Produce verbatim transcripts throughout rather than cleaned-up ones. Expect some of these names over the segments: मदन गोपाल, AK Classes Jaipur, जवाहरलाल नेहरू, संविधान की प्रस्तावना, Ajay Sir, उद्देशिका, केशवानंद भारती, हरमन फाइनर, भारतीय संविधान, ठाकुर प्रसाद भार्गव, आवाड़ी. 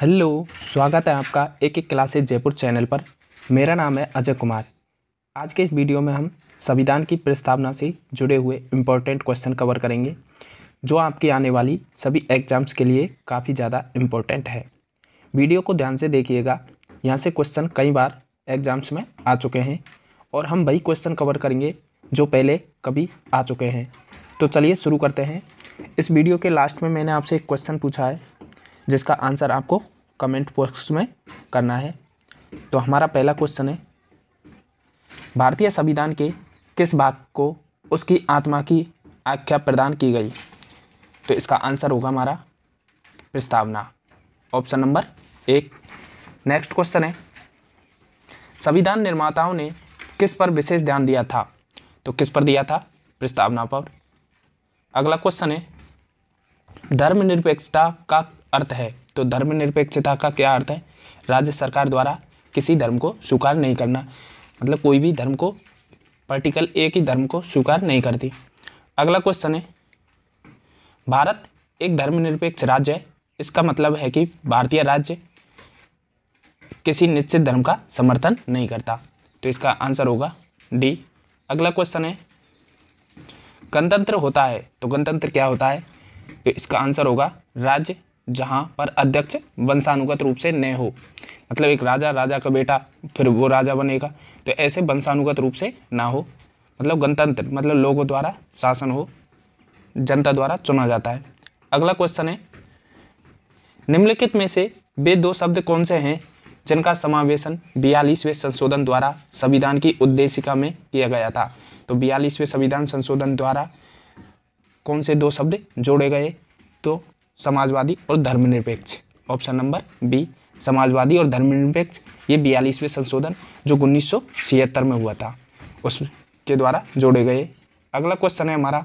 Hello, स्वागत है आपका ए के क्लासेस जयपुर चैनल पर। मेरा नाम है अजय कुमार। आज के इस वीडियो में हम संविधान की प्रस्तावना से जुड़े हुए इम्पोर्टेंट क्वेश्चन कवर करेंगे, जो आपकी आने वाली सभी एग्जाम्स के लिए काफ़ी ज़्यादा इम्पोर्टेंट है। वीडियो को ध्यान से देखिएगा, यहाँ से क्वेश्चन कई बार एग्ज़ाम्स में आ चुके हैं और हम वही क्वेश्चन कवर करेंगे जो पहले कभी आ चुके हैं। तो चलिए शुरू करते हैं। इस वीडियो के लास्ट में मैंने आपसे एक क्वेश्चन पूछा है जिसका आंसर आपको कमेंट बॉक्स में करना है। तो हमारा पहला क्वेश्चन है, भारतीय संविधान के किस भाग को उसकी आत्मा की आख्या प्रदान की गई? तो इसका आंसर होगा हमारा प्रस्तावना, ऑप्शन नंबर एक। नेक्स्ट क्वेश्चन है, संविधान निर्माताओं ने किस पर विशेष ध्यान दिया था? तो किस पर दिया था? प्रस्तावना पर। अगला क्वेश्चन है, धर्मनिरपेक्षता का अर्थ है? तो धर्मनिरपेक्षता का क्या अर्थ है? राज्य सरकार द्वारा किसी धर्म को स्वीकार नहीं करना, मतलब कोई भी धर्म को, पर्टिकुलर एक ही धर्म को स्वीकार नहीं करती। अगला क्वेश्चन है, भारत एक धर्मनिरपेक्ष राज्य है, इसका मतलब है कि भारतीय राज्य किसी निश्चित धर्म का समर्थन नहीं करता। तो इसका आंसर होगा डी। अगला क्वेश्चन है, गणतंत्र होता है? तो गणतंत्र क्या होता है? तो इसका आंसर होगा राज्य जहाँ पर अध्यक्ष वंशानुगत रूप से न हो, मतलब एक राजा, राजा का बेटा, फिर वो राजा बनेगा, तो ऐसे वंशानुगत रूप से ना हो, मतलब गणतंत्र मतलब लोगों द्वारा शासन हो, जनता द्वारा चुना जाता है। अगला क्वेश्चन है, निम्नलिखित में से वे दो शब्द कौन से हैं जिनका समावेशन बयालीसवें संशोधन द्वारा संविधान की उद्देशिका में किया गया था? तो बयालीसवें संविधान संशोधन द्वारा कौन से दो शब्द जोड़े गए? तो समाजवादी और धर्मनिरपेक्ष, ऑप्शन नंबर बी, समाजवादी और धर्मनिरपेक्ष। ये बयालीसवें संशोधन जो उन्नीस सौ छिहत्तर में हुआ था, उसके द्वारा जोड़े गए। अगला क्वेश्चन है हमारा,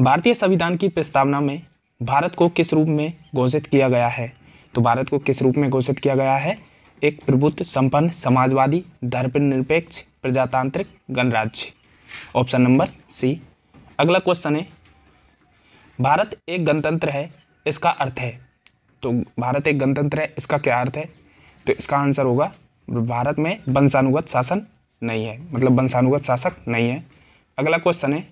भारतीय संविधान की प्रस्तावना में भारत को किस रूप में घोषित किया गया है? तो भारत को किस रूप में घोषित किया गया है? एक प्रभुत्व संपन्न, समाजवादी, धर्मनिरपेक्ष, प्रजातांत्रिक गणराज्य, ऑप्शन नंबर सी। अगला क्वेश्चन है, भारत एक गणतंत्र है, इसका अर्थ है? तो भारत एक गणतंत्र है, इसका क्या अर्थ है? तो इसका आंसर होगा भारत में वंशानुगत शासन नहीं है, मतलब वंशानुगत शासक नहीं है। अगला क्वेश्चन है,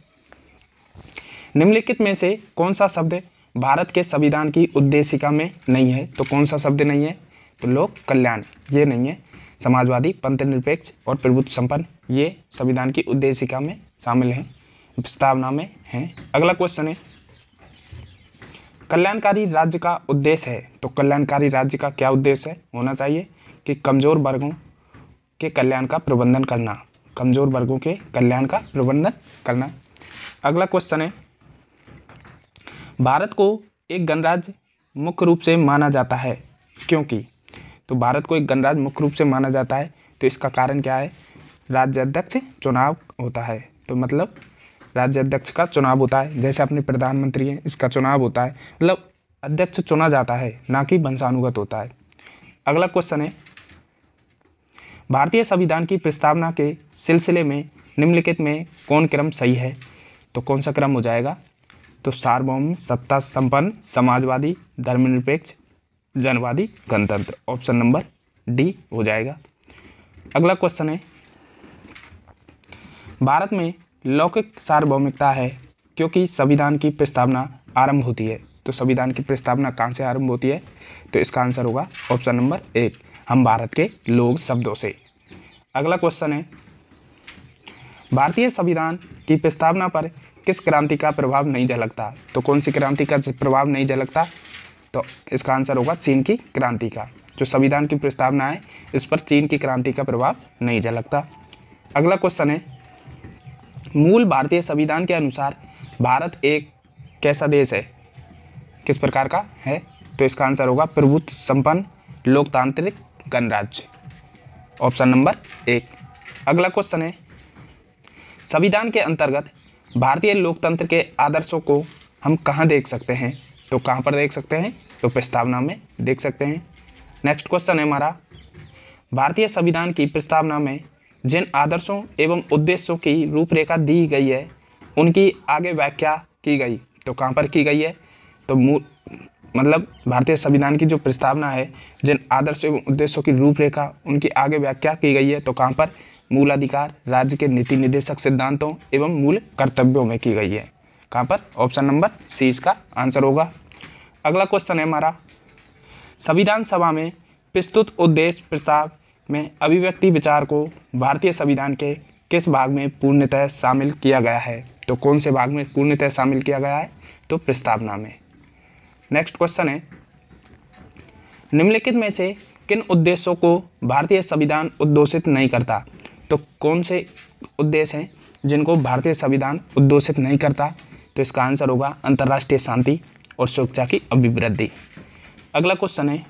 निम्नलिखित में से कौन सा शब्द भारत के संविधान की उद्देशिका में नहीं है? तो कौन सा शब्द नहीं है? तो लोक कल्याण, ये नहीं है, समाजवादी, पंथनिरपेक्ष और प्रभुत्व संपन्न, ये संविधान की उद्देशिका में शामिल हैं, प्रस्तावना में हैं। अगला क्वेश्चन है, कल्याणकारी राज्य का उद्देश्य है? तो कल्याणकारी राज्य का क्या उद्देश्य है? होना चाहिए कि कमज़ोर वर्गों के कल्याण का प्रबंधन करना, कमज़ोर वर्गों के कल्याण का प्रबंधन करना। अगला क्वेश्चन है, भारत को एक गणराज्य मुख्य रूप से माना जाता है क्योंकि? तो भारत को एक गणराज्य मुख्य रूप से माना जाता है, तो इसका कारण क्या है? राज्य अध्यक्ष चुनाव होता है, तो मतलब राज्य अध्यक्ष का चुनाव होता है, जैसे अपने प्रधानमंत्री हैं, इसका चुनाव होता है, मतलब अध्यक्ष चुना जाता है, ना कि वंशानुगत होता है। अगला क्वेश्चन है, भारतीय संविधान की प्रस्तावना के सिलसिले में निम्नलिखित में कौन क्रम सही है? तो कौन सा क्रम हो जाएगा? तो सार्वभौम, सत्ता संपन्न, समाजवादी, धर्मनिरपेक्ष, जनवादी, गणतंत्र, ऑप्शन नंबर डी हो जाएगा। अगला क्वेश्चन है, भारत में लौकिक सार्वभौमिकता है क्योंकि संविधान की प्रस्तावना आरंभ होती है? तो संविधान की प्रस्तावना कहाँ से आरंभ होती है? तो इसका आंसर होगा ऑप्शन नंबर एक, हम भारत के लोग शब्दों से। अगला क्वेश्चन है, भारतीय संविधान की प्रस्तावना पर किस क्रांति का प्रभाव नहीं झलकता? तो कौन सी क्रांति का प्रभाव नहीं झलकता? तो इसका आंसर होगा चीन की क्रांति का, जो संविधान की प्रस्तावना है इस पर चीन की क्रांति का प्रभाव नहीं झलकता। अगला क्वेश्चन है, मूल भारतीय संविधान के अनुसार भारत एक कैसा देश है? किस प्रकार का है? तो इसका आंसर होगा प्रभुत्व संपन्न, लोकतांत्रिक गणराज्य, ऑप्शन नंबर एक। अगला क्वेश्चन है, संविधान के अंतर्गत भारतीय लोकतंत्र के आदर्शों को हम कहाँ देख सकते हैं? तो कहाँ पर देख सकते हैं? तो प्रस्तावना में देख सकते हैं। नेक्स्ट क्वेश्चन है हमारा, भारतीय संविधान की प्रस्तावना में जिन आदर्शों एवं उद्देश्यों की रूपरेखा दी गई है उनकी आगे व्याख्या की गई? तो कहाँ पर की गई है? तो मतलब भारतीय संविधान की जो प्रस्तावना है, जिन आदर्श एवं उद्देश्यों की रूपरेखा उनकी आगे व्याख्या की गई है, तो कहाँ पर? मूलाधिकार, राज्य के नीति निर्देशक सिद्धांतों एवं मूल कर्तव्यों में की गई है। कहाँ पर? ऑप्शन नंबर सी इसका आंसर होगा। अगला क्वेश्चन है हमारा, संविधान सभा में प्रस्तुत उद्देश्य प्रस्ताव में अभिव्यक्ति विचार को भारतीय संविधान के किस भाग में पूर्णतः शामिल किया गया है? तो कौन से भाग में पूर्णतः शामिल किया गया है? तो प्रस्तावना में। नेक्स्ट क्वेश्चन है, निम्नलिखित में से किन उद्देश्यों को भारतीय संविधान उद्घोषित नहीं करता? तो कौन से उद्देश्य हैं जिनको भारतीय संविधान उद्घोषित नहीं करता? तो इसका आंसर होगा अंतर्राष्ट्रीय शांति और सुरक्षा की अभिवृद्धि। अगला क्वेश्चन है,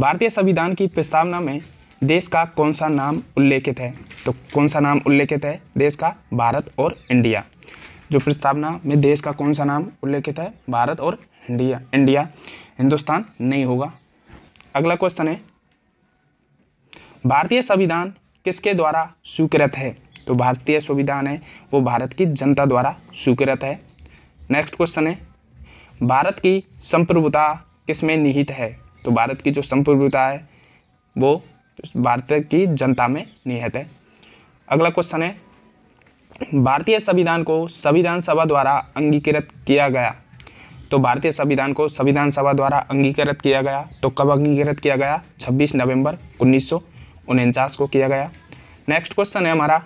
भारतीय संविधान की प्रस्तावना में देश का कौन सा नाम उल्लेखित है? तो कौन सा नाम उल्लेखित है देश का? भारत और इंडिया। जो प्रस्तावना में देश का कौन सा नाम उल्लेखित है? भारत और इंडिया। इंडिया हिंदुस्तान नहीं होगा। अगला क्वेश्चन है, भारतीय संविधान किसके द्वारा स्वीकृत है? तो भारतीय संविधान है वो भारत की जनता द्वारा स्वीकृत है। नेक्स्ट क्वेश्चन है, भारत की संप्रभुता किसमें निहित है? तो भारत की जो संप्रभुता है वो भारत की जनता में निहित है। अगला क्वेश्चन है, भारतीय संविधान को संविधान सभा द्वारा अंगीकृत किया गया? तो भारतीय संविधान को संविधान सभा द्वारा अंगीकृत किया गया तो कब अंगीकृत किया गया? छब्बीस नवंबर उन्नीस सौ उनचास को किया गया। नेक्स्ट क्वेश्चन है हमारा,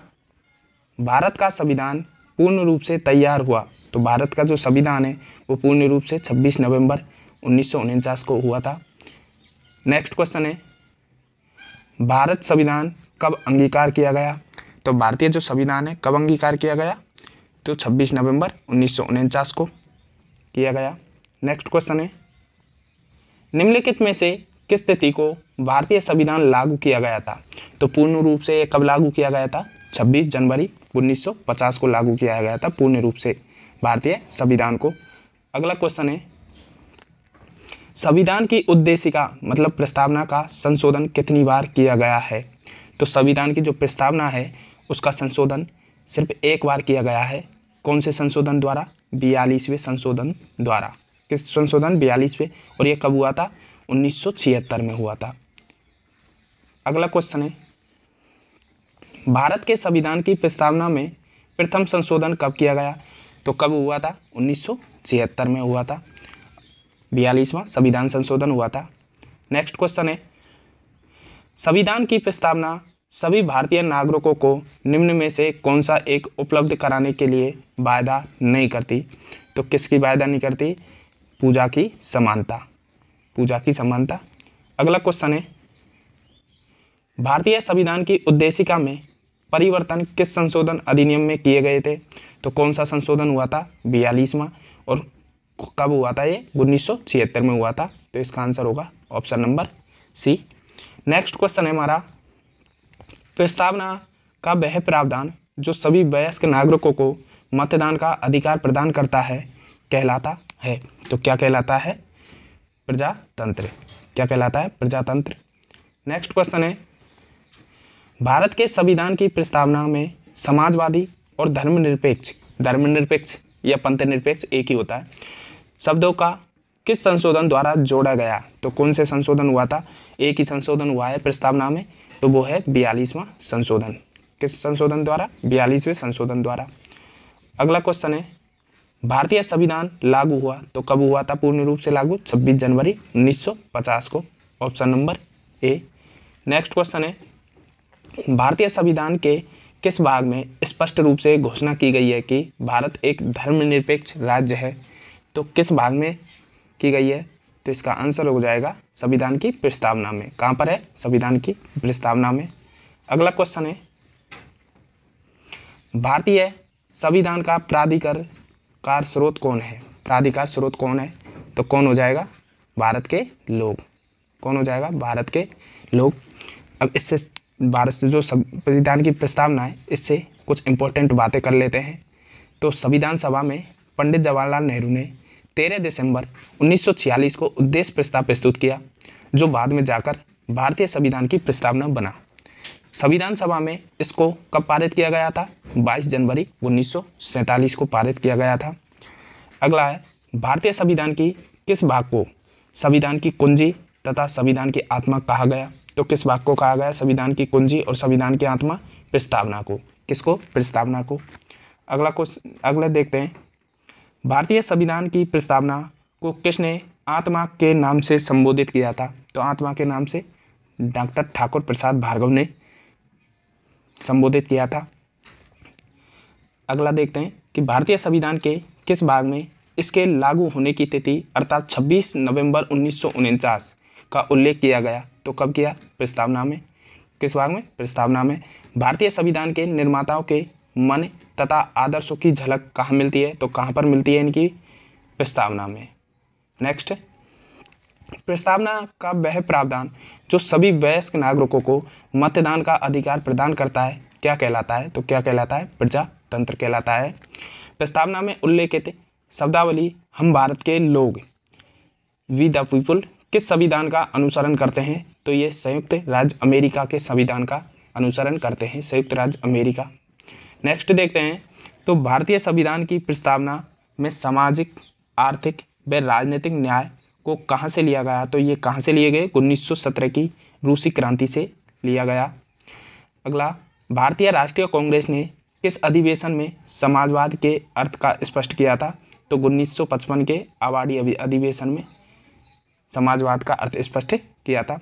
भारत का संविधान पूर्ण रूप से तैयार हुआ? तो भारत का जो संविधान है वो पूर्ण रूप से छब्बीस नवंबर उन्नीस सौ उनचास को हुआ था। नेक्स्ट क्वेश्चन है, भारत संविधान कब अंगीकार किया गया? तो भारतीय जो संविधान है कब अंगीकार किया गया? तो छब्बीस नवंबर उन्नीस सौ उनचास को किया गया। नेक्स्ट क्वेश्चन है, निम्नलिखित में से किस तिथि को भारतीय संविधान लागू किया गया था? तो पूर्ण रूप से कब लागू किया गया था? छब्बीस जनवरी उन्नीस सौ पचास को लागू किया गया था पूर्ण रूप से भारतीय संविधान को। अगला क्वेश्चन है, संविधान की उद्देशिका मतलब प्रस्तावना का संशोधन कितनी बार किया गया है? तो संविधान की जो प्रस्तावना है उसका संशोधन सिर्फ एक बार किया गया है। कौन से संशोधन द्वारा? बयालीसवें संशोधन द्वारा। किस संशोधन? बयालीसवें। और ये कब हुआ था? उन्नीस सौ छिहत्तर में हुआ था। अगला क्वेश्चन है, भारत के संविधान की प्रस्तावना में प्रथम संशोधन कब किया गया? तो कब हुआ था? उन्नीस सौ छिहत्तर में हुआ था। बयालीसवां संविधान संशोधन हुआ था। नेक्स्ट क्वेश्चन है, संविधान की प्रस्तावना सभी भारतीय नागरिकों को निम्न में से कौन सा एक उपलब्ध कराने के लिए वायदा नहीं करती? तो किसकी वायदा नहीं करती? पूजा की समानता। पूजा की समानता। अगला क्वेश्चन है, भारतीय संविधान की उद्देशिका में परिवर्तन किस संशोधन अधिनियम में किए गए थे? तो कौन सा संशोधन हुआ था? बयालीसवां। और कब हुआ था ये? उन्नीस सौ छिहत्तर में हुआ था। तो इसका आंसर होगा option number C. Next question है हमारा, प्रस्तावना का वह प्रावधान जो सभी वयस्क नागरिकों को मतदान का अधिकार प्रदान करता है कहलाता है? तो क्या कहलाता है? प्रजातंत्र। क्या कहलाता है? प्रजातंत्र। नेक्स्ट क्वेश्चन है, भारत के संविधान की प्रस्तावना में समाजवादी और धर्मनिरपेक्ष धर्मनिरपेक्ष या पंथनिरपेक्ष एक ही होता है शब्दों का किस संशोधन द्वारा जोड़ा गया? तो कौन से संशोधन हुआ था? एक ही संशोधन हुआ है प्रस्तावना में, तो वो है बयालीसवां संशोधन। किस संशोधन द्वारा? बयालीसवें संशोधन द्वारा। अगला क्वेश्चन है, भारतीय संविधान लागू हुआ तो कब हुआ था पूर्ण रूप से लागू? छब्बीस जनवरी उन्नीस सौ पचास को। Option number A. Next question है, भारतीय संविधान के किस भाग में स्पष्ट रूप से घोषणा की गई है कि भारत एक धर्मनिरपेक्ष राज्य है? तो किस भाग में की गई है? तो इसका आंसर हो जाएगा संविधान की प्रस्तावना में। कहाँ पर है? संविधान की प्रस्तावना में। अगला क्वेश्चन है, भारतीय संविधान का प्राधिकार कार स्रोत कौन है? प्राधिकार स्रोत कौन है? तो कौन हो जाएगा? भारत के लोग। कौन हो जाएगा? भारत के लोग। अब इससे भारत से जो संविधान की प्रस्तावना है इससे कुछ इंपॉर्टेंट बातें कर लेते हैं। तो संविधान सभा में पंडित जवाहरलाल नेहरू ने तेरह दिसंबर उन्नीस सौ छियालीस को उद्देश्य प्रस्ताव प्रस्तुत किया जो बाद में जाकर भारतीय संविधान की प्रस्तावना बना। संविधान सभा में इसको कब पारित किया गया था? बाईस जनवरी उन्नीस सौ सैंतालीस को पारित किया गया था। अगला है, भारतीय संविधान की किस भाग को संविधान की कुंजी तथा संविधान की आत्मा कहा गया? तो किस भाग को कहा गया? संविधान की कुंजी और संविधान की आत्मा प्रस्तावना को। किसको? प्रस्तावना को। अगला क्वेश्चन अगला देखते हैं, भारतीय संविधान की प्रस्तावना को किसने आत्मा के नाम से संबोधित किया था? तो आत्मा के नाम से डॉक्टर ठाकुर प्रसाद भार्गव ने संबोधित किया था। अगला देखते हैं कि भारतीय संविधान के किस भाग में इसके लागू होने की तिथि अर्थात छब्बीस नवंबर उन्नीस सौ उनचास का उल्लेख किया गया? तो कब किया? प्रस्तावना में। किस भाग में? प्रस्तावना में। भारतीय संविधान के निर्माताओं के मन तथा आदर्शों की झलक कहाँ मिलती है? तो कहाँ पर मिलती है? इनकी प्रस्तावना में। नेक्स्ट, प्रस्तावना का वह प्रावधान जो सभी वयस्क नागरिकों को मतदान का अधिकार प्रदान करता है क्या कहलाता है? तो क्या कहलाता है? प्रजातंत्र कहलाता है। प्रस्तावना में उल्लेखित शब्दावली हम भारत के लोग वी द पीपुल किस संविधान का अनुसरण करते हैं? तो ये संयुक्त राज्य अमेरिका के संविधान का अनुसरण करते हैं, संयुक्त राज्य अमेरिका। नेक्स्ट देखते हैं तो भारतीय संविधान की प्रस्तावना में सामाजिक, आर्थिक व राजनीतिक न्याय को कहाँ से लिया गया? तो ये कहाँ से लिए गए? उन्नीस सौ सत्रह की रूसी क्रांति से लिया गया। अगला, भारतीय राष्ट्रीय कांग्रेस ने किस अधिवेशन में समाजवाद के अर्थ का स्पष्ट किया था? तो उन्नीस सौ पचपन के आवाड़ी अधिवेशन में समाजवाद का अर्थ स्पष्ट किया था।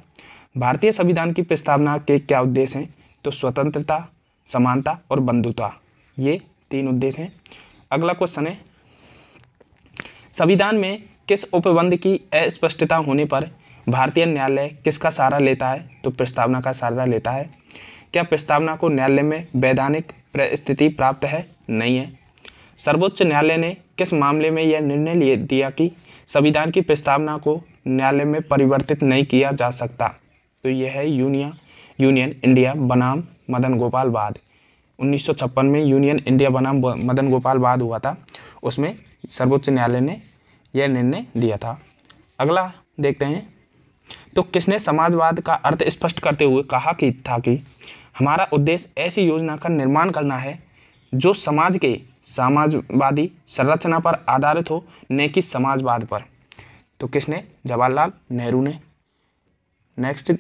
भारतीय संविधान की प्रस्तावना के क्या उद्देश्य हैं? तो स्वतंत्रता, समानता और बंधुता, ये तीन उद्देश्य हैं। अगला क्वेश्चन है, संविधान में किस उपबंध की अस्पष्टता होने पर भारतीय न्यायालय किसका सहारा लेता है? तो प्रस्तावना का सहारा लेता है। क्या प्रस्तावना को न्यायालय में वैधानिक स्थिति प्राप्त है? नहीं है। सर्वोच्च न्यायालय ने किस मामले में यह निर्णय दिया कि संविधान की प्रस्तावना को न्यायालय में परिवर्तित नहीं किया जा सकता? तो यह है यूनिया यूनियन इंडिया बनाम मदन गोपाल वाद। उन्नीस सौ छप्पन में यूनियन इंडिया बनाम मदन गोपाल वाद हुआ था, उसमें सर्वोच्च न्यायालय ने यह निर्णय दिया था। अगला देखते हैं तो किसने समाजवाद का अर्थ स्पष्ट करते हुए कहा कि था कि हमारा उद्देश्य ऐसी योजना का निर्माण करना है जो समाज के समाजवादी संरचना पर आधारित हो, न कि समाजवाद पर। तो किसने? जवाहरलाल नेहरू ने। नेक्स्ट,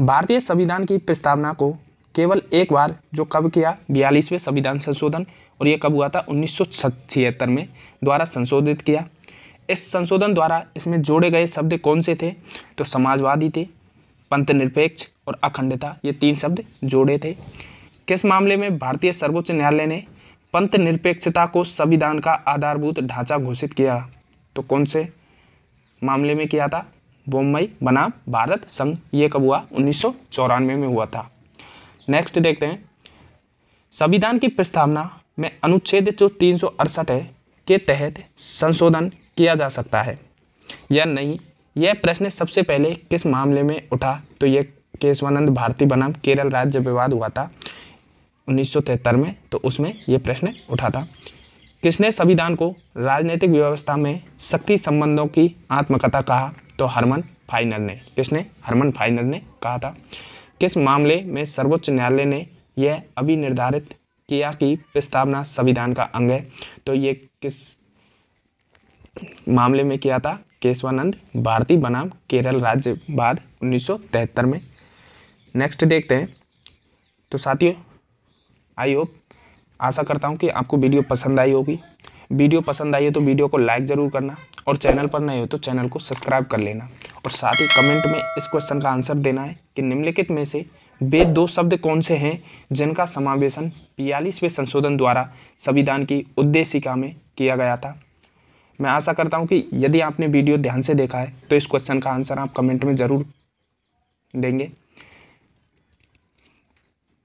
भारतीय संविधान की प्रस्तावना को केवल एक बार जो कब किया? बयालीसवें संविधान संशोधन, और ये कब हुआ था? उन्नीस सौ छिहत्तर में द्वारा संशोधित किया। इस संशोधन द्वारा इसमें जोड़े गए शब्द कौन से थे? तो समाजवादी थे, पंथ निरपेक्ष और अखंडता, ये तीन शब्द जोड़े थे। किस मामले में भारतीय सर्वोच्च न्यायालय ने पंथ निरपेक्षता को संविधान का आधारभूत ढांचा घोषित किया? तो कौन से मामले में किया था? बम्बई बनाम भारत संघ, ये कब हुआ? उन्नीस सौ चौरानवे में हुआ था। नेक्स्ट देखते हैं, संविधान की प्रस्तावना में अनुच्छेद जो तीन सौ अड़सठ है के तहत संशोधन किया जा सकता है या नहीं, यह प्रश्न सबसे पहले किस मामले में उठा? तो यह केशवानंद भारती बनाम केरल राज्य विवाद हुआ था उन्नीस सौ तिहत्तर में, तो उसमें यह प्रश्न उठा था। किसने संविधान को राजनीतिक व्यवस्था में शक्ति संबंधों की आत्मकथा कहा? तो हरमन फाइनर ने। किसने? हरमन फाइनर ने कहा था। किस मामले में सर्वोच्च न्यायालय ने यह अभी निर्धारित किया कि प्रस्तावना संविधान का अंग है? तो ये किस मामले में किया था? केशवानंद भारती बनाम केरल राज्य वाद उन्नीस सौ तिहत्तर में। नेक्स्ट देखते हैं तो साथियों, आई होप, आशा करता हूँ कि आपको वीडियो पसंद आई होगी। वीडियो पसंद आई हो तो वीडियो को लाइक ज़रूर करना, और चैनल पर नए हो तो चैनल को सब्सक्राइब कर लेना, और साथ ही कमेंट में इस क्वेश्चन का आंसर देना है कि निम्नलिखित में से वे दो शब्द कौन से हैं जिनका समावेशन बयालीसवें संशोधन द्वारा संविधान की उद्देशिका में किया गया था। मैं आशा करता हूँ कि यदि आपने वीडियो ध्यान से देखा है तो इस क्वेश्चन का आंसर आप कमेंट में ज़रूर देंगे।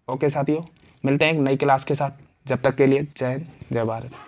ओके साथियों, मिलते हैं एक नई क्लास के साथ, जब तक के लिए जय हिंद, जय भारत।